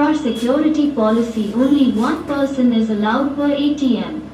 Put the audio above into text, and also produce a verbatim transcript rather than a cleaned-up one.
our security policy, only one person is allowed per A T M.